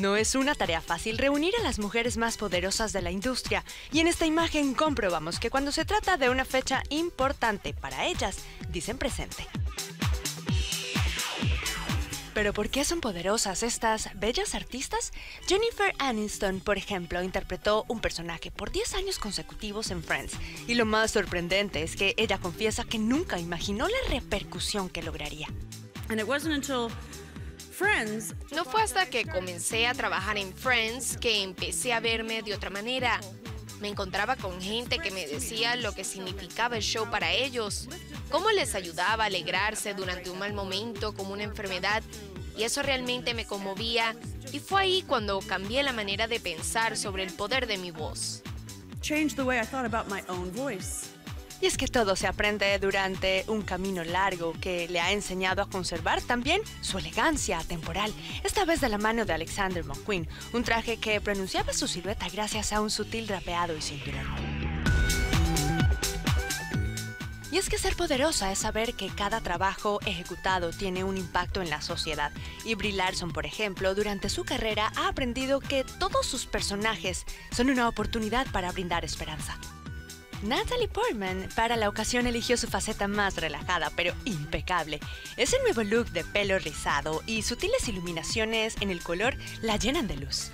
No es una tarea fácil reunir a las mujeres más poderosas de la industria, y en esta imagen comprobamos que cuando se trata de una fecha importante para ellas, dicen presente. ¿Pero por qué son poderosas estas bellas artistas? Jennifer Aniston, por ejemplo, interpretó un personaje por 10 años consecutivos en Friends, y lo más sorprendente es que ella confiesa que nunca imaginó la repercusión que lograría. No fue hasta que comencé a trabajar en Friends que empecé a verme de otra manera. Me encontraba con gente que me decía lo que significaba el show para ellos, cómo les ayudaba a alegrarse durante un mal momento como una enfermedad, y eso realmente me conmovía, y fue ahí cuando cambié la manera de pensar sobre el poder de mi voz. Y es que todo se aprende durante un camino largo que le ha enseñado a conservar también su elegancia atemporal, esta vez de la mano de Alexander McQueen, un traje que pronunciaba su silueta gracias a un sutil drapeado y cinturón. Y es que ser poderosa es saber que cada trabajo ejecutado tiene un impacto en la sociedad. Y Brie Larson, por ejemplo, durante su carrera ha aprendido que todos sus personajes son una oportunidad para brindar esperanza. Natalie Portman para la ocasión eligió su faceta más relajada, pero impecable. Ese nuevo look de pelo rizado y sutiles iluminaciones en el color la llenan de luz.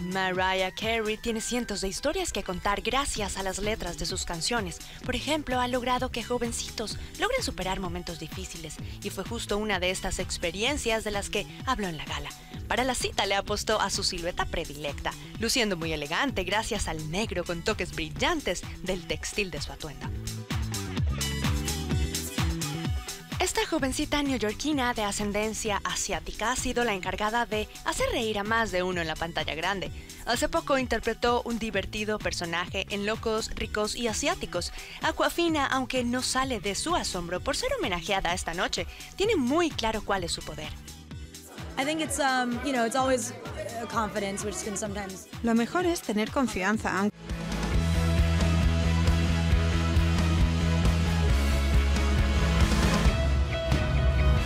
Mariah Carey tiene cientos de historias que contar gracias a las letras de sus canciones. Por ejemplo, ha logrado que jovencitos logren superar momentos difíciles, y fue justo una de estas experiencias de las que habló en la gala. Para la cita le apostó a su silueta predilecta, luciendo muy elegante gracias al negro con toques brillantes del textil de su atuendo. Esta jovencita neoyorquina de ascendencia asiática ha sido la encargada de hacer reír a más de uno en la pantalla grande. Hace poco interpretó un divertido personaje en Locos, Ricos y Asiáticos. Aquafina, aunque no sale de su asombro por ser homenajeada esta noche, tiene muy claro cuál es su poder. Lo mejor es tener confianza.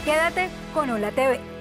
Quédate con ¡HOLA! TV.